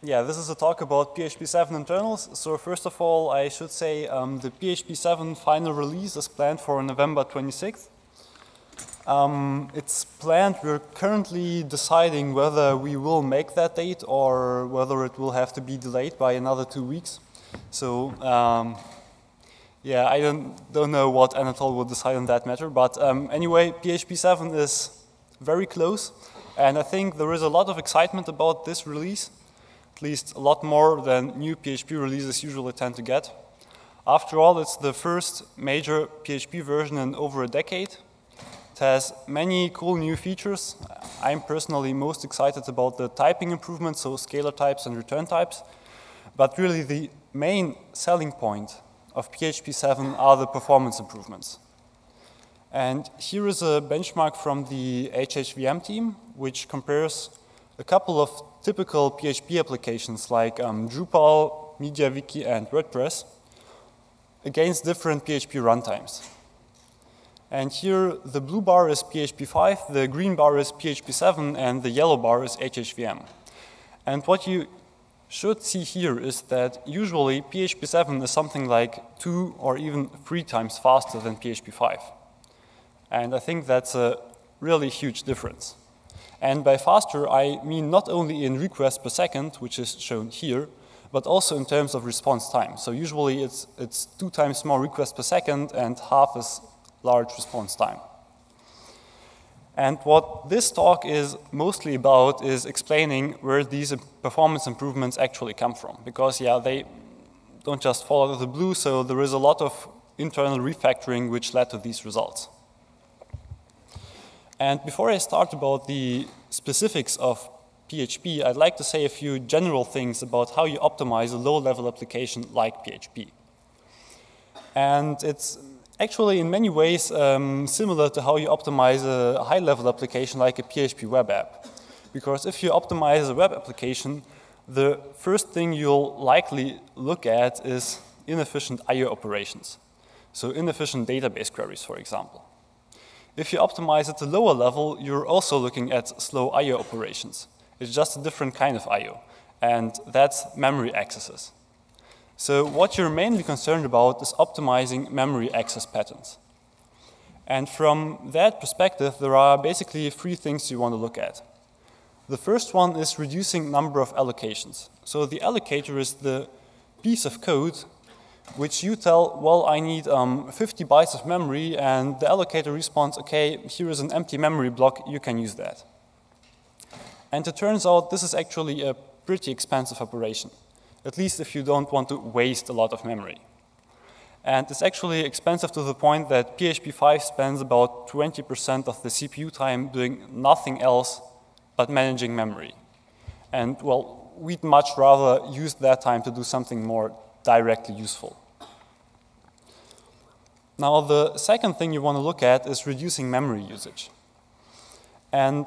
Yeah, this is a talk about PHP 7 internals. So first of all, I should say the PHP 7 final release is planned for November 26th. It's planned, we're currently deciding whether we will make that date or whether it will have to be delayed by another 2 weeks. So yeah, I don't know what Anatol will decide on that matter, but anyway, PHP 7 is very close, and I think there is a lot of excitement about this release. At least a lot more than new PHP releases usually tend to get. After all, it's the first major PHP version in over a decade. It has many cool new features. I'm personally most excited about the typing improvements, so scalar types and return types. But really the main selling point of PHP 7 are the performance improvements. And here is a benchmark from the HHVM team, which compares a couple of typical PHP applications like Drupal, MediaWiki, and WordPress against different PHP runtimes. And here the blue bar is PHP 5, the green bar is PHP 7, and the yellow bar is HHVM. And what you should see here is that usually PHP 7 is something like 2 or even 3 times faster than PHP 5. And I think that's a really huge difference. And by faster, I mean not only in requests per second, which is shown here, but also in terms of response time. So usually it's 2 times more requests per second and half as large response time. And what this talk is mostly about is explaining where these performance improvements actually come from. Because, yeah, they don't just fall out of the blue, so there is a lot of internal refactoring which led to these results. And before I start about the specifics of PHP, I'd like to say a few general things about how you optimize a low-level application like PHP. And it's actually in many ways similar to how you optimize a high-level application like a PHP web app. Because if you optimize a web application, the first thing you'll likely look at is inefficient I/O operations. So inefficient database queries, for example. If you optimize at the lower level, you're also looking at slow I/O operations. It's just a different kind of I/O, and that's memory accesses. So what you're mainly concerned about is optimizing memory access patterns. And from that perspective, there are basically 3 things you want to look at. The first one is reducing number of allocations. So the allocator is the piece of code which you tell, well, I need 50 bytes of memory, and the allocator responds, okay, here is an empty memory block, you can use that. And it turns out this is actually a pretty expensive operation, at least if you don't want to waste a lot of memory. And it's actually expensive to the point that PHP 5 spends about 20% of the CPU time doing nothing else but managing memory. And, well, we'd much rather use that time to do something more directly useful. Now, the second thing you want to look at is reducing memory usage. And,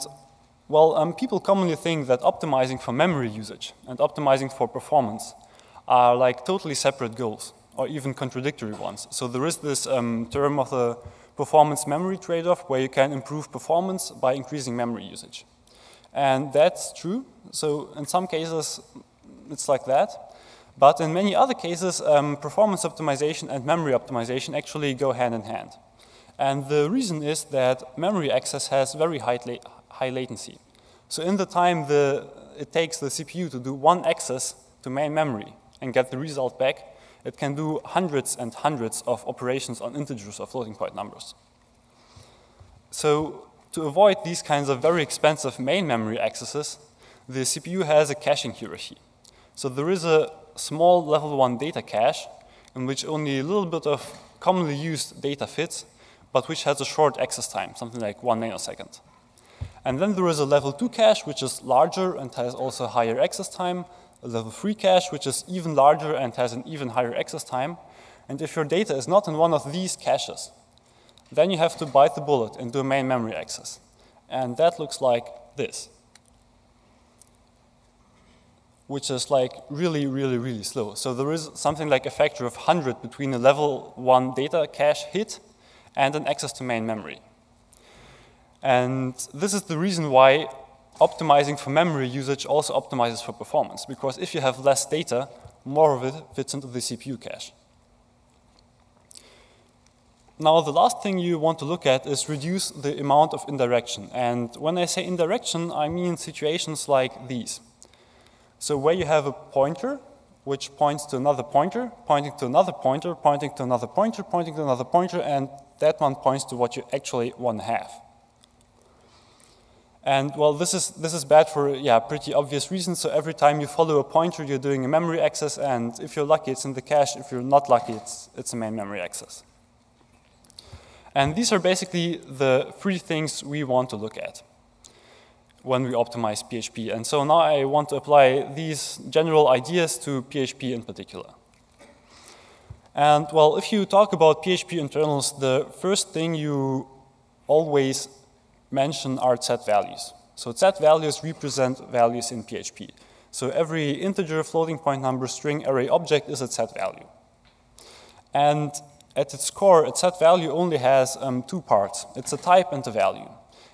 well, people commonly think that optimizing for memory usage and optimizing for performance are like totally separate goals, or even contradictory ones. So there is this term of the performance memory trade-off where you can improve performance by increasing memory usage. And that's true. So in some cases, it's like that. But in many other cases, performance optimization and memory optimization actually go hand in hand. And the reason is that memory access has very high latency. So in the time it takes the CPU to do one access to main memory and get the result back, it can do hundreds and hundreds of operations on integers or floating point numbers. So to avoid these kinds of very expensive main memory accesses, the CPU has a caching hierarchy. So there is a small level 1 data cache in which only a little bit of commonly used data fits, but which has a short access time, something like 1 nanosecond. And then there is a level 2 cache, which is larger and has also higher access time, a level 3 cache, which is even larger and has an even higher access time. And if your data is not in one of these caches, then you have to bite the bullet and do main memory access. And that looks like this, which is like really, really, really slow. So there is something like a factor of 100 between a level 1 data cache hit and an access to main memory. And this is the reason why optimizing for memory usage also optimizes for performance, because if you have less data, more of it fits into the CPU cache. Now, the last thing you want to look at is reduce the amount of indirection. And when I say indirection, I mean situations like these. So where you have a pointer, which points to another pointer, pointing to another pointer, pointing to another pointer, pointing to another pointer, and that one points to what you actually want to have. And well, this is bad for pretty obvious reasons. So every time you follow a pointer, you're doing a memory access, and if you're lucky, it's in the cache. If you're not lucky, it's a main memory access. And these are basically the three things we want to look at when we optimize PHP. And so now I want to apply these general ideas to PHP in particular. And well, if you talk about PHP internals, the first thing you always mention are set values. So set values represent values in PHP. So every integer, floating point number, string, array, object is a set value. And at its core, a set value only has two parts. It's a type and a value.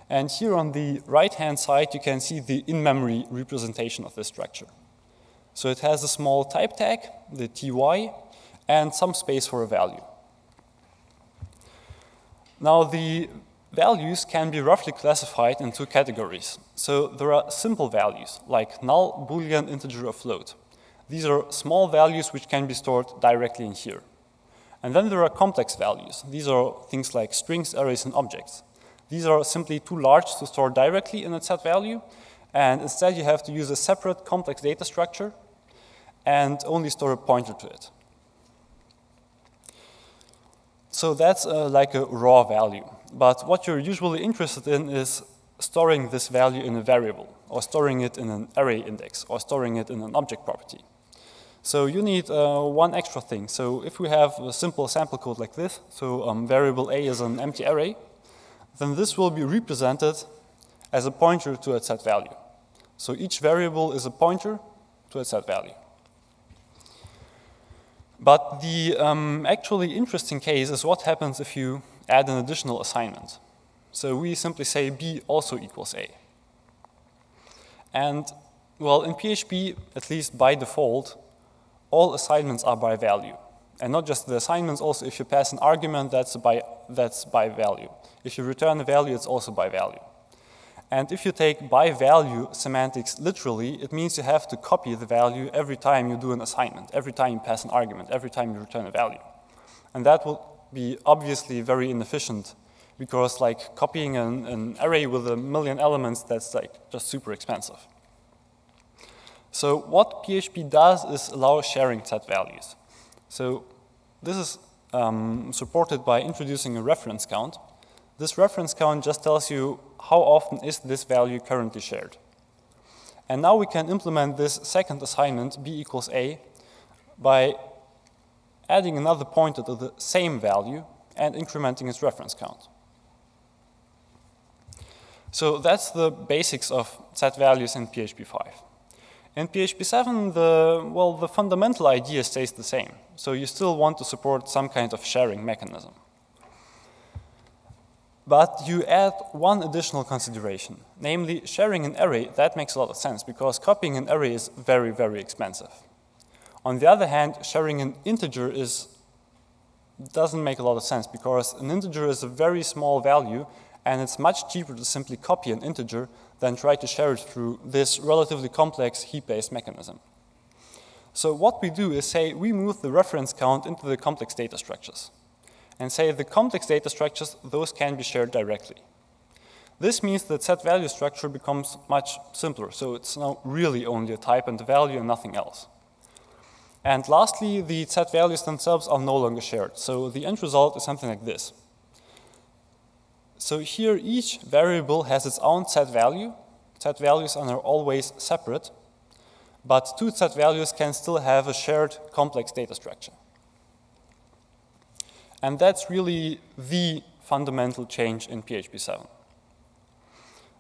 And here on the right-hand side, you can see the in-memory representation of this structure. So it has a small type tag, the ty, and some space for a value. Now, the values can be roughly classified into categories. So there are simple values, like null, boolean, integer, or float. These are small values which can be stored directly in here. And then there are complex values. These are things like strings, arrays, and objects. These are simply too large to store directly in a set value, and instead you have to use a separate complex data structure and only store a pointer to it. So that's like a raw value. But what you're usually interested in is storing this value in a variable, or storing it in an array index, or storing it in an object property. So you need one extra thing. So if we have a simple sample code like this, so variable a is an empty array, then this will be represented as a pointer to a set value. So each variable is a pointer to a set value. But the actually interesting case is what happens if you add an additional assignment. So we simply say b also equals a. And well, in PHP, at least by default, all assignments are by value. And not just the assignments, also if you pass an argument, that's by value. If you return a value, it's also by value. And if you take by value semantics literally, it means you have to copy the value every time you do an assignment, every time you pass an argument, every time you return a value. And that will be obviously very inefficient, because like copying an array with a million elements, that's like just super expensive. So what PHP does is allow sharing set values. So this is supported by introducing a reference count. This reference count just tells you how often is this value currently shared. And now we can implement this second assignment, b equals a, by adding another pointer to the same value and incrementing its reference count. So that's the basics of set values in PHP 5. In PHP 7, the fundamental idea stays the same. So you still want to support some kind of sharing mechanism. But you add one additional consideration, namely sharing an array. That makes a lot of sense, because copying an array is very, very expensive. On the other hand, sharing an integer doesn't make a lot of sense, because an integer is a very small value, and it's much cheaper to simply copy an integer than try to share it through this relatively complex heap-based mechanism. So what we do is say we move the reference count into the complex data structures, and say the complex data structures, those can be shared directly. This means that set value structure becomes much simpler, so it's now really only a type and a value and nothing else. And lastly, the set values themselves are no longer shared, so the end result is something like this. So here, each variable has its own set value. Set values are always separate, but two set values can still have a shared complex data structure. And that's really the fundamental change in PHP 7.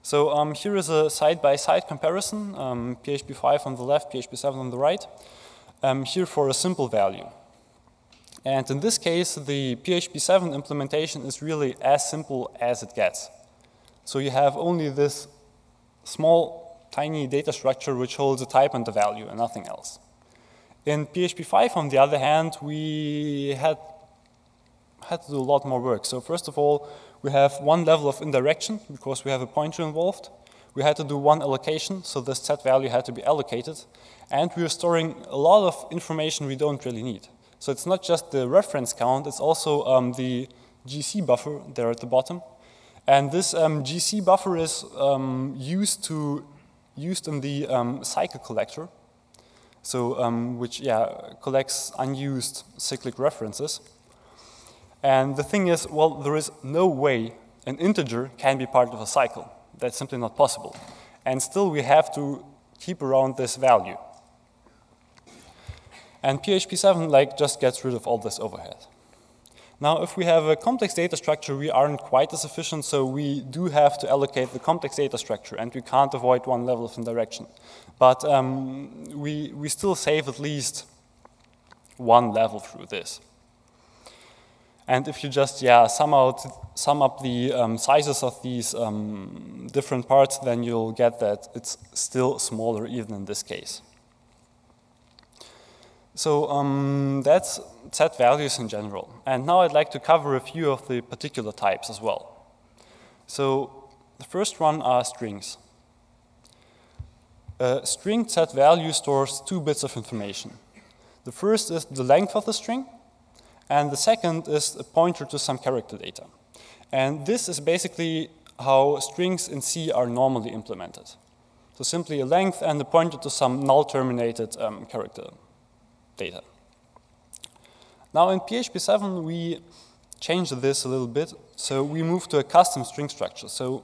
So here is a side-by-side comparison, PHP 5 on the left, PHP 7 on the right, here for a simple value. And in this case, the PHP 7 implementation is really as simple as it gets. So you have only this small, tiny data structure which holds a type and a value and nothing else. In PHP 5, on the other hand, we had to do a lot more work. So first of all, we have one level of indirection because we have a pointer involved. We had to do one allocation, so the set value had to be allocated. And we are storing a lot of information we don't really need. So it's not just the reference count, it's also the GC buffer there at the bottom. And this GC buffer is used in the cycle collector, so which collects unused cyclic references. And the thing is, well, there is no way an integer can be part of a cycle. That's simply not possible. And still we have to keep around this value. And PHP 7 just gets rid of all this overhead. Now, if we have a complex data structure, we aren't quite as efficient, so we do have to allocate the complex data structure, and we can't avoid one level of indirection. But we still save at least one level through this. And if you just sum up the sizes of these different parts, then you'll get that it's still smaller even in this case. So that's set values in general. And now I'd like to cover a few of the particular types as well. So the first one are strings. A string set value stores two bits of information. The first is the length of the string, and the second is a pointer to some character data. And this is basically how strings in C are normally implemented. So simply a length and a pointer to some null-terminated character data. Now in PHP 7, we changed this a little bit. So we moved to a custom string structure. So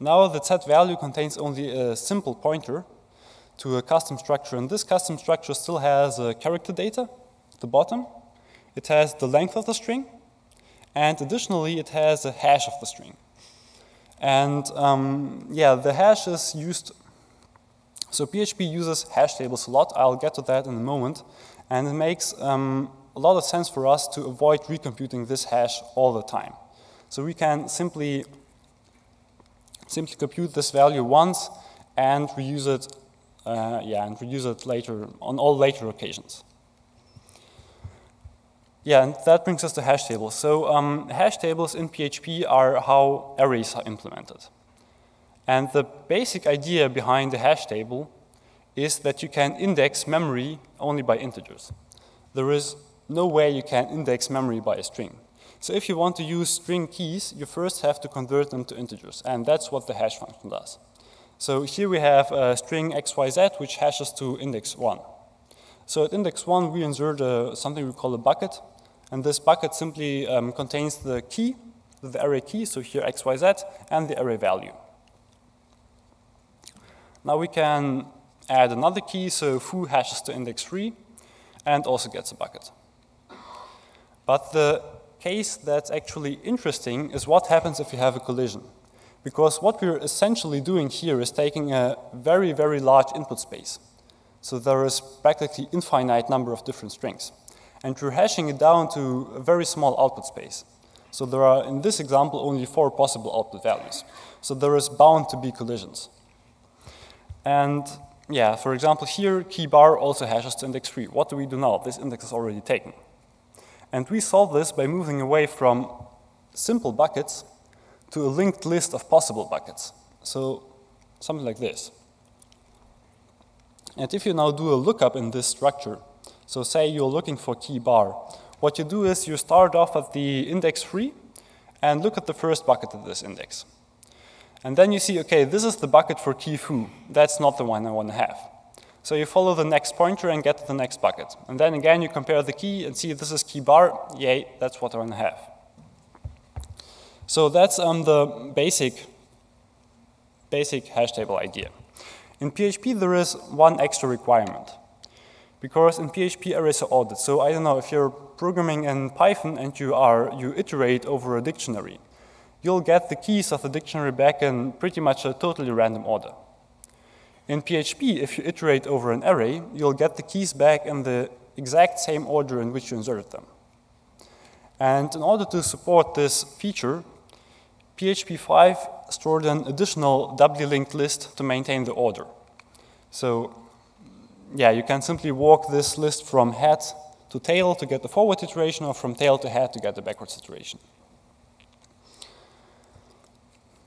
now the set value contains only a simple pointer to a custom structure. And this custom structure still has character data at the bottom. It has the length of the string, and additionally, it has a hash of the string. And the hash is used, so PHP uses hash tables a lot. I'll get to that in a moment. And it makes a lot of sense for us to avoid recomputing this hash all the time. So we can simply compute this value once and reuse it later on all later occasions. Yeah, and that brings us to hash tables. So hash tables in PHP are how arrays are implemented. And the basic idea behind the hash table is that you can index memory only by integers. There is no way you can index memory by a string. So if you want to use string keys, you first have to convert them to integers, and that's what the hash function does. So here we have a string xyz, which hashes to index 1. So at index 1, we insert something we call a bucket. And this bucket simply contains the key, the array key, so here xyz, and the array value. Now we can add another key, so foo hashes to index 3, and also gets a bucket. But the case that's actually interesting is what happens if you have a collision. Because what we're essentially doing here is taking a very, very large input space. So there is practically infinite number of different strings. And we're hashing it down to a very small output space. So there are, in this example, only 4 possible output values. So there is bound to be collisions. And yeah, for example, here, key bar also hashes to index 3. What do we do now? This index is already taken. And we solve this by moving away from simple buckets to a linked list of possible buckets. So something like this. And if you now do a lookup in this structure, so say you're looking for key bar, what you do is you start off at the index 3 and look at the first bucket of this index. And then you see, okay, this is the bucket for key foo. That's not the one I want to have. So you follow the next pointer and get to the next bucket. And then again, you compare the key and see this is key bar. Yay, that's what I want to have. So that's the basic hash table idea. In PHP, there is one extra requirement, because in PHP arrays are ordered. So I don't know, if you're programming in Python and you iterate over a dictionary, you'll get the keys of the dictionary back in pretty much a totally random order. In PHP, if you iterate over an array, you'll get the keys back in the exact same order in which you inserted them. And in order to support this feature, PHP 5 stored an additional doubly linked list to maintain the order. So yeah, you can simply walk this list from head to tail to get the forward iteration, or from tail to head to get the backwards iteration.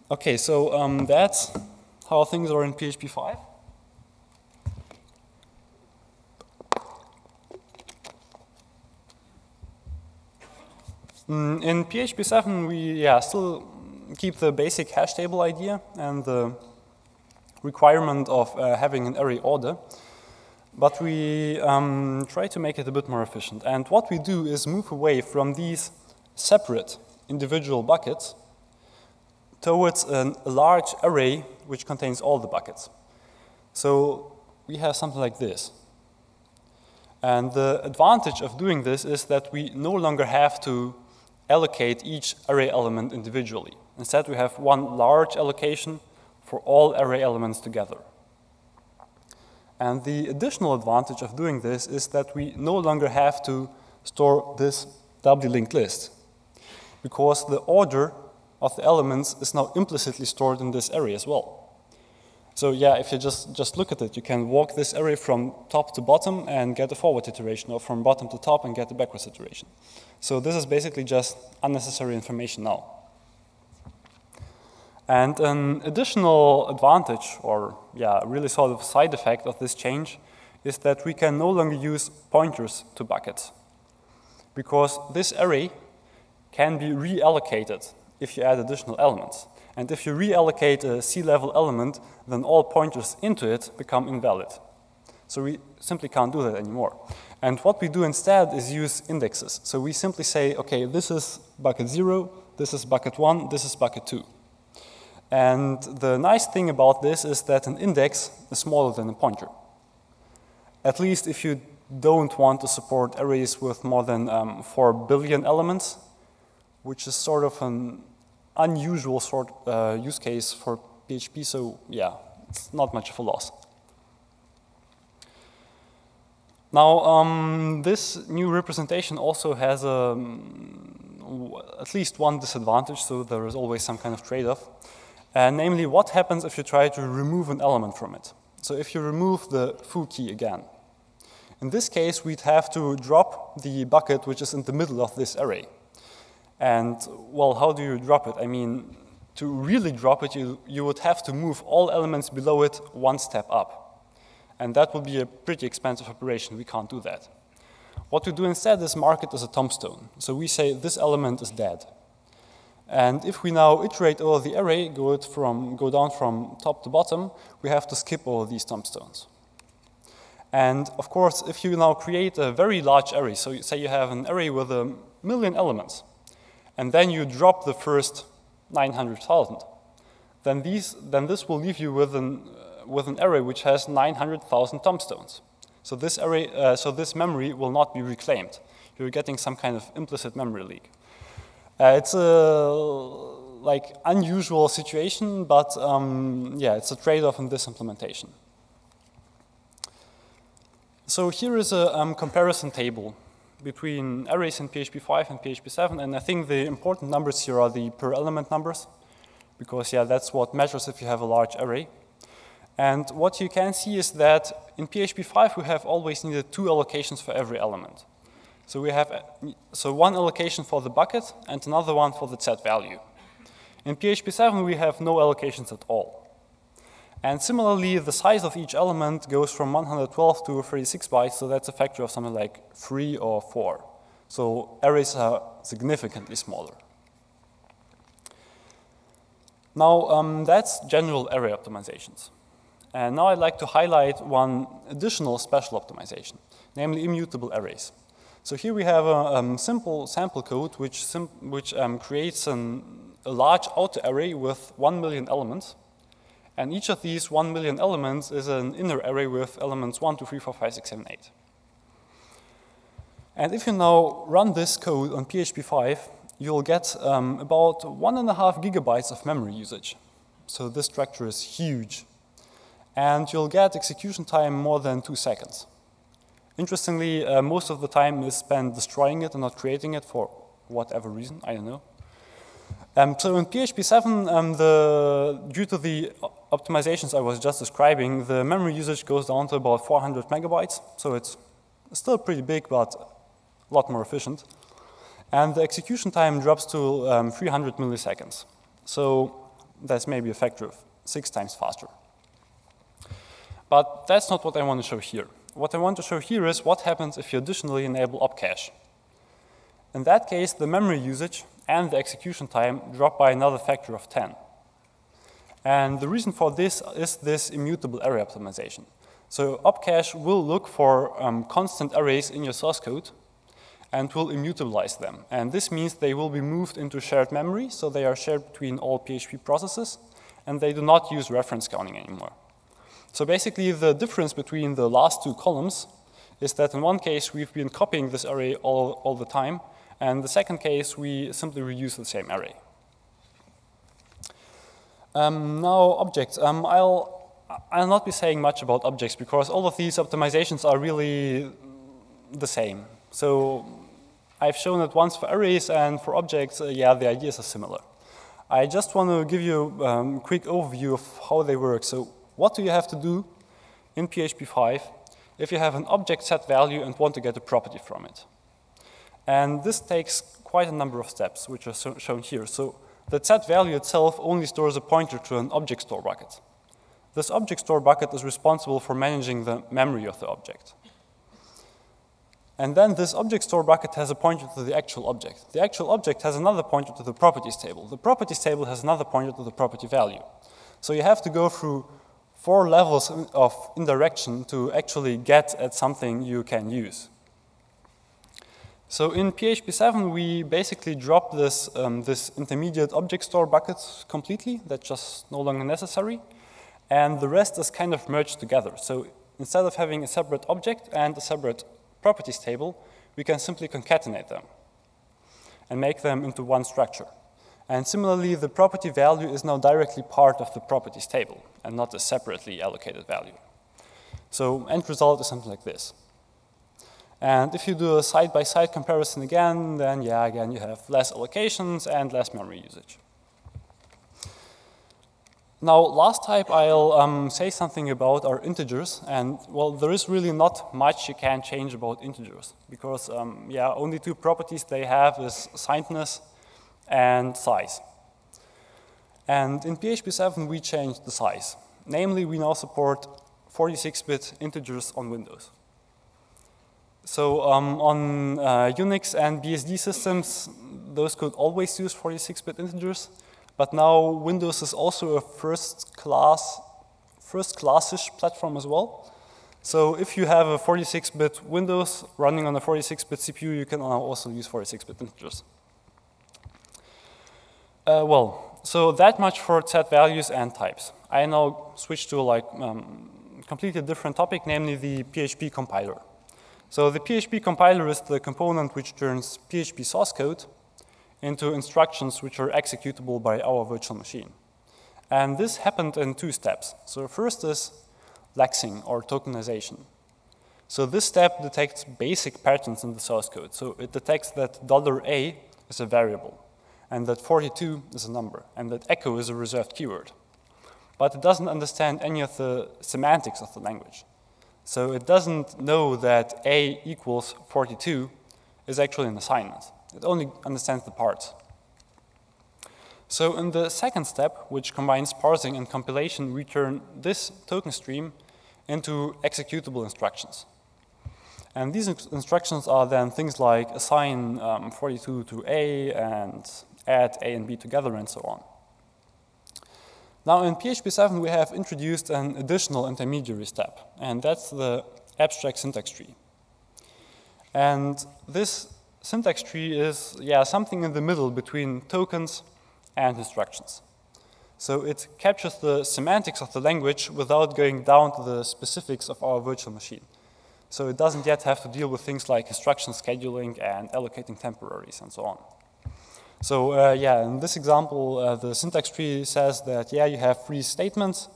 Okay, so that's how things are in PHP 5. In PHP 7, we still keep the basic hash table idea and the requirement of having an array order, but we try to make it a bit more efficient. And what we do is move away from these separate individual buckets towards a large array which contains all the buckets. So we have something like this. And the advantage of doing this is that we no longer have to allocate each array element individually. Instead, we have one large allocation for all array elements together. And the additional advantage of doing this is that we no longer have to store this doubly linked list, because the order of the elements is now implicitly stored in this array as well. So yeah, if you just look at it, you can walk this array from top to bottom and get a forward iteration, or from bottom to top and get a backwards iteration. So this is basically just unnecessary information now. And an additional advantage, or yeah, really sort of side effect of this change, is that we can no longer use pointers to buckets, because this array can be reallocated if you add additional elements. And if you reallocate a C-level element, then all pointers into it become invalid. So we simply can't do that anymore. And what we do instead is use indexes. So we simply say, okay, this is bucket 0, this is bucket 1, this is bucket 2. And the nice thing about this is that an index is smaller than a pointer. At least if you don't want to support arrays with more than 4 billion elements, which is sort of an unusual sort of use case for PHP, so yeah, it's not much of a loss. Now, this new representation also has at least one disadvantage, so there is always some kind of trade-off, namely what happens if you try to remove an element from it. So if you remove the foo key again, in this case we'd have to drop the bucket which is in the middle of this array. And, well, how do you drop it? I mean, to really drop it, you would have to move all elements below it one step up. And that would be a pretty expensive operation. We can't do that. What we do instead is mark it as a tombstone. So we say this element is dead. And if we now iterate over the array, go down from top to bottom, we have to skip all these tombstones. And, of course, if you now create a very large array, so say you have an array with 1 million elements, and then you drop the first 900,000, then this will leave you with an array which has 900,000 tombstones. So this array, this memory will not be reclaimed. You're getting some kind of implicit memory leak. It's a unusual situation, but yeah, it's a trade-off in this implementation. So here is a comparison table between arrays in PHP 5 and PHP 7, and I think the important numbers here are the per element numbers, because yeah, that's what measures if you have a large array. And what you can see is that in PHP 5 we have always needed 2 allocations for every element. So we have one allocation for the bucket and another one for the set value. In PHP 7 we have no allocations at all. And similarly, the size of each element goes from 112 to 36 bytes, so that's a factor of something like 3 or 4. So arrays are significantly smaller. Now, that's general array optimizations. And now I'd like to highlight one additional special optimization, namely immutable arrays. So here we have a simple sample code which creates a large outer array with 1 million elements. And each of these 1 million elements is an inner array with elements 1, 2, 3, 4, 5, 6, 7, 8. And if you now run this code on PHP 5, you'll get about 1.5 gigabytes of memory usage. So this structure is huge. And you'll get execution time more than 2 seconds. Interestingly, most of the time is spent destroying it and not creating it for whatever reason, I don't know. So in PHP 7, due to the optimizations I was just describing, the memory usage goes down to about 400 megabytes. So it's still pretty big, but a lot more efficient. And the execution time drops to 300 milliseconds. So that's maybe a factor of 6 times faster. But that's not what I want to show here. What I want to show here is what happens if you additionally enable Opcache. In that case, the memory usage and the execution time drop by another factor of 10. And the reason for this is this immutable array optimization. So Opcache will look for constant arrays in your source code and will immutabilize them. And this means they will be moved into shared memory, so they are shared between all PHP processes, and they do not use reference counting anymore. So basically, the difference between the last two columns is that in one case, we've been copying this array all the time, and the second case, we simply reuse the same array. Now, objects. I'll not be saying much about objects because all of these optimizations are really the same. So I've shown it once for arrays and for objects, yeah, the ideas are similar. I just want to give you a quick overview of how they work. So what do you have to do in PHP 5 if you have an object set value and want to get a property from it? And this takes quite a number of steps, which are shown here. So the set value itself only stores a pointer to an object store bucket. This object store bucket is responsible for managing the memory of the object. And then this object store bucket has a pointer to the actual object. The actual object has another pointer to the properties table. The properties table has another pointer to the property value. So you have to go through 4 levels of indirection to actually get at something you can use. So in PHP 7, we basically drop this intermediate object store bucket completely. That's just no longer necessary. And the rest is kind of merged together. So instead of having a separate object and a separate properties table, we can simply concatenate them and make them into one structure. And similarly, the property value is now directly part of the properties table and not a separately allocated value. So end result is something like this. And if you do a side-by-side comparison again, then yeah, again, you have less allocations and less memory usage. Now, last type I'll say something about are integers. And, well, there is really not much you can change about integers because, yeah, only two properties they have is signedness and size. And in PHP 7, we changed the size. Namely, we now support 46-bit integers on Windows. So on Unix and BSD systems, those could always use 46-bit integers. But now Windows is also a first-classish platform as well. So if you have a 46-bit Windows running on a 46-bit CPU, you can now also use 46-bit integers. Well, so that much for set values and types. I now switch to like completely different topic, namely the PHP compiler. So the PHP compiler is the component which turns PHP source code into instructions which are executable by our virtual machine. And this happened in 2 steps. So first is lexing or tokenization. So this step detects basic patterns in the source code. So it detects that $A is a variable and that 42 is a number and that echo is a reserved keyword. But it doesn't understand any of the semantics of the language. So it doesn't know that A equals 42 is actually an assignment. It only understands the parts. So in the second step, which combines parsing and compilation, we turn this token stream into executable instructions. And these instructions are then things like assign 42 to A and add A and B together and so on. Now in PHP 7, we have introduced an additional intermediary step, and that's the abstract syntax tree. And this syntax tree is, yeah, something in the middle between tokens and instructions. So it captures the semantics of the language without going down to the specifics of our virtual machine. So it doesn't yet have to deal with things like instruction scheduling and allocating temporaries and so on. So yeah, in this example, the syntax tree says that, yeah, you have 3 statements,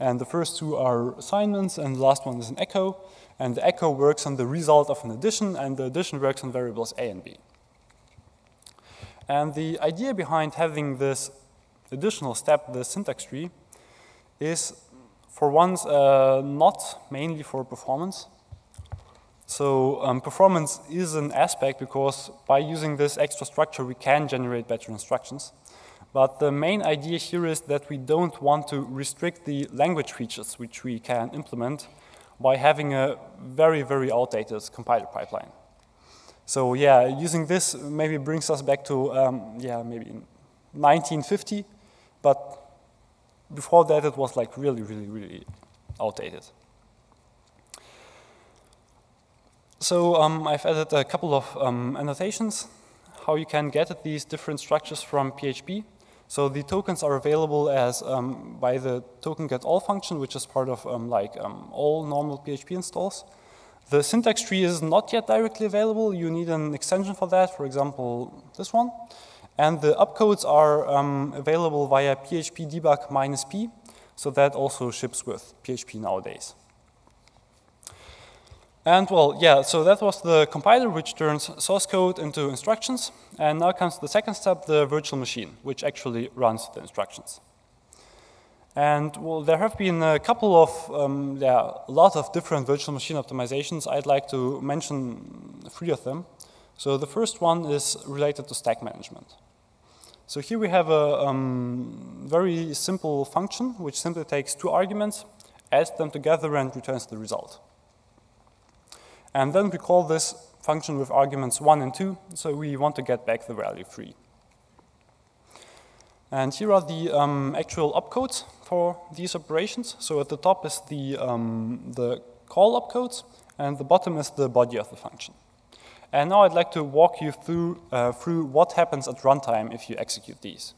and the first 2 are assignments, and the last one is an echo. And the echo works on the result of an addition, and the addition works on variables A and B. And the idea behind having this additional step, the syntax tree, is for once not mainly for performance. So performance is an aspect because by using this extra structure, we can generate better instructions. But the main idea here is that we don't want to restrict the language features which we can implement by having a very, very outdated compiler pipeline. So yeah, using this maybe brings us back to, maybe 1950, but before that it was like really, really, really outdated. So I've added a couple of annotations, how you can get at these different structures from PHP. So the tokens are available as by the token getAll function, which is part of all normal PHP installs. The syntax tree is not yet directly available. You need an extension for that, for example, this one. And the opcodes are available via PHP debug -p, so that also ships with PHP nowadays. And well, yeah, so that was the compiler, which turns source code into instructions. And now comes the second step, the virtual machine, which actually runs the instructions. And well, there have been a couple of, a lot of different virtual machine optimizations. I'd like to mention 3 of them. So the first one is related to stack management. So here we have a very simple function, which simply takes 2 arguments, adds them together, and returns the result. And then we call this function with arguments 1 and 2, so we want to get back the value 3. And here are the actual opcodes for these operations. So at the top is the call opcodes, and the bottom is the body of the function. And now I'd like to walk you through, what happens at runtime if you execute these.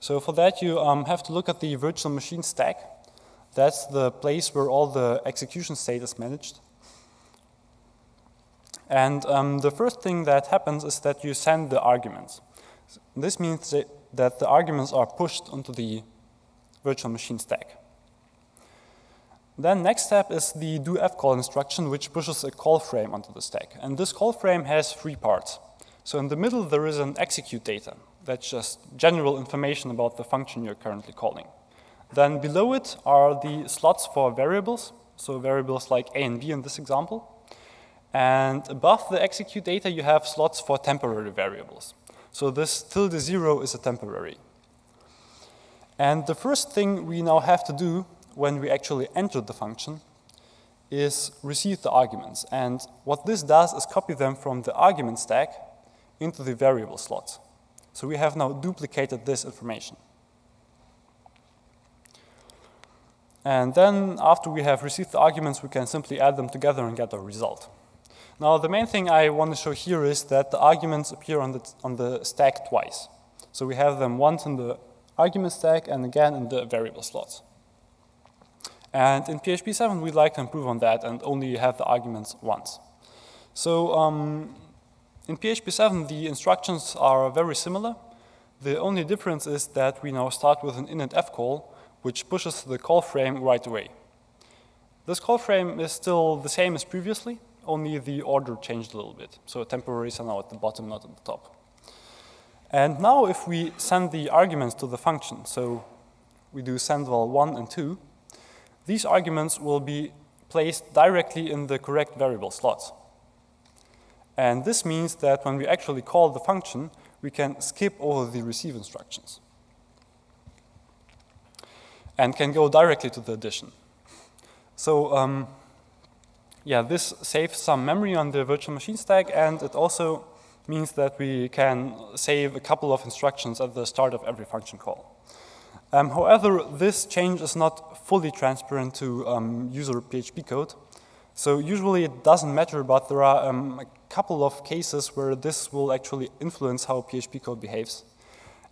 So for that, you have to look at the virtual machine stack. That's the place where all the execution state is managed. And the first thing that happens is that you send the arguments. This means that the arguments are pushed onto the virtual machine stack. Then next step is the doF call instruction, which pushes a call frame onto the stack. And this call frame has 3 parts. So in the middle, there is an execute data. That's just general information about the function you're currently calling. Then below it are the slots for variables, so variables like A and B in this example. And above the execute data, you have slots for temporary variables. So this ~0 is a temporary. And the first thing we now have to do when we actually enter the function is receive the arguments. And what this does is copy them from the argument stack into the variable slot. So we have now duplicated this information. And then after we have received the arguments, we can simply add them together and get a result. Now, the main thing I want to show here is that the arguments appear on the stack twice. So we have them once in the argument stack and again in the variable slots. And in PHP 7, we'd like to improve on that and only have the arguments once. So in PHP 7, the instructions are very similar. The only difference is that we now start with an initf call, which pushes the call frame right away. This call frame is still the same as previously, only the order changed a little bit. So temporaries are now at the bottom, not at the top. And now if we send the arguments to the function, so we do send val 1 and 2, these arguments will be placed directly in the correct variable slots. And this means that when we actually call the function, we can skip over the receive instructions and can go directly to the addition. So this saves some memory on the virtual machine stack, and it also means that we can save a couple of instructions at the start of every function call. However, this change is not fully transparent to user PHP code. So usually it doesn't matter, but there are a couple of cases where this will actually influence how PHP code behaves.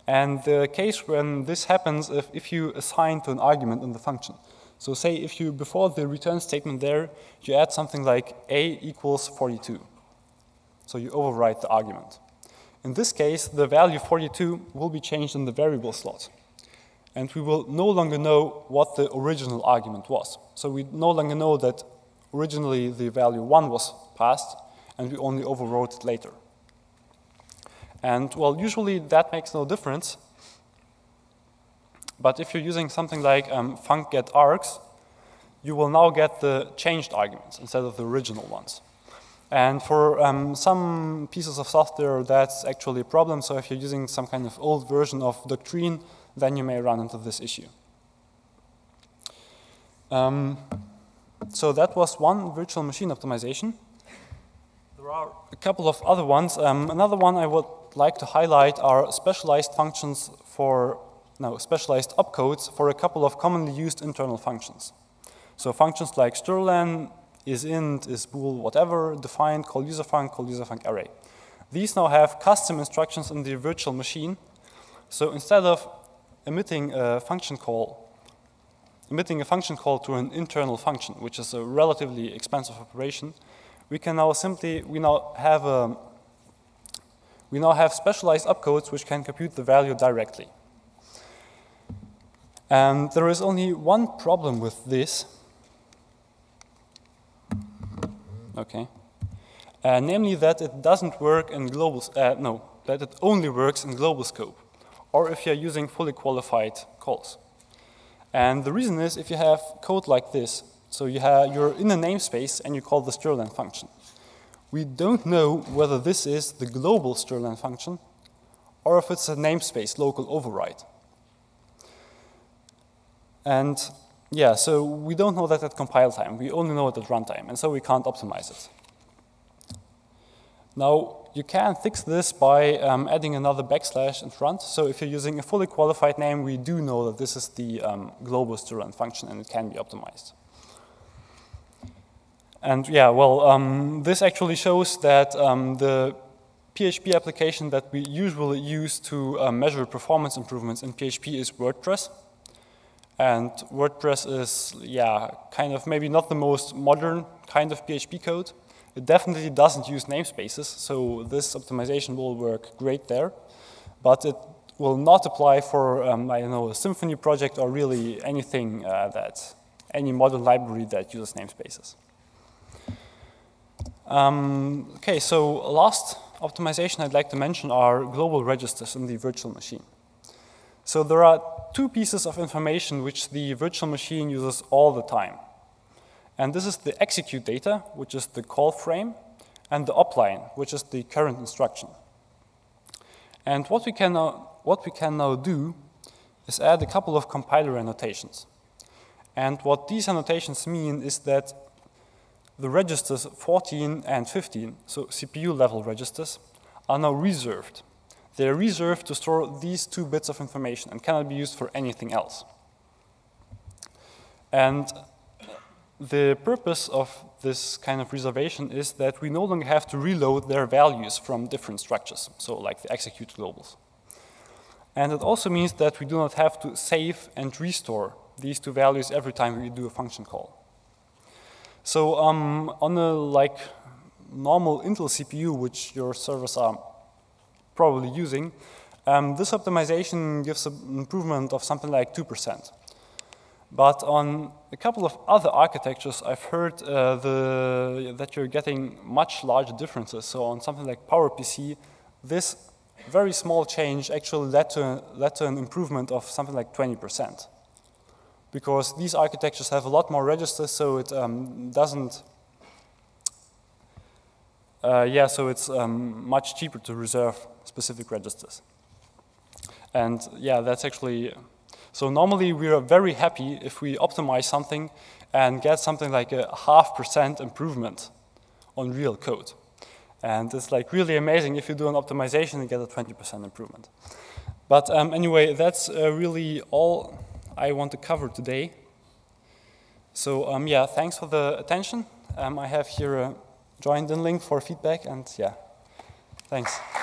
And the case when this happens if you assign to an argument in the function. So say if you, before the return statement there, you add something like a = 42. So you overwrite the argument. In this case, the value 42 will be changed in the variable slot. And we will no longer know what the original argument was. So we no longer know that originally the value 1 was passed, and we only overwrote it later. And well, usually that makes no difference. But if you're using something like func get args, you will now get the changed arguments instead of the original ones. And for some pieces of software, that's actually a problem. So if you're using some kind of old version of Doctrine, then you may run into this issue. So that was one virtual machine optimization. There are a couple of other ones. Another one I would like to highlight are specialized functions for, no, specialized opcodes for a couple of commonly used internal functions. So functions like strlen, isInt, isBool, whatever, defined, call user func array. These now have custom instructions in the virtual machine. So instead of emitting a function call to an internal function, which is a relatively expensive operation, we can now simply, we now have specialized opcodes which can compute the value directly. And there is only one problem with this. Okay, namely that it doesn't work in global. That it only works in global scope, or if you're using fully qualified calls. And the reason is if you have code like this, so you're in a namespace and you call the strlen function. We don't know whether this is the global strlen function, or if it's a namespace local override. And yeah, so we don't know that at compile time. We only know it at runtime, and so we can't optimize it. Now, you can fix this by adding another backslash in front. So if you're using a fully qualified name, we do know that this is the global strlen function, and it can be optimized. And yeah, well, this actually shows that the PHP application that we usually use to measure performance improvements in PHP is WordPress. And WordPress is, yeah, kind of maybe not the most modern kind of PHP code. It definitely doesn't use namespaces, so this optimization will work great there. But it will not apply for, I don't know, a Symfony project or really anything any modern library that uses namespaces. Okay, so last optimization I'd like to mention are global registers in the virtual machine. So there are two pieces of information which the virtual machine uses all the time. And this is the execute data, which is the call frame, and the opline, which is the current instruction. And what we can now do is add a couple of compiler annotations. And what these annotations mean is that the registers 14 and 15, so CPU level registers, are now reserved. They're reserved to store these two bits of information and cannot be used for anything else. And the purpose of this kind of reservation is that we no longer have to reload their values from different structures, so like the execute globals. And it also means that we do not have to save and restore these two values every time we do a function call. So on a like normal Intel CPU, which your servers are probably using, this optimization gives an improvement of something like 2%. But on a couple of other architectures, I've heard that you're getting much larger differences. So on something like PowerPC, this very small change actually led to an improvement of something like 20%. Because these architectures have a lot more registers, so it doesn't yeah, so it's much cheaper to reserve specific registers. And yeah, that's actually, so normally we are very happy if we optimize something and get something like a 0.5% improvement on real code. And it's like really amazing if you do an optimization and get a 20% improvement. But anyway, that's really all I want to cover today. So yeah, thanks for the attention. I have here a join the link for feedback, and yeah, thanks.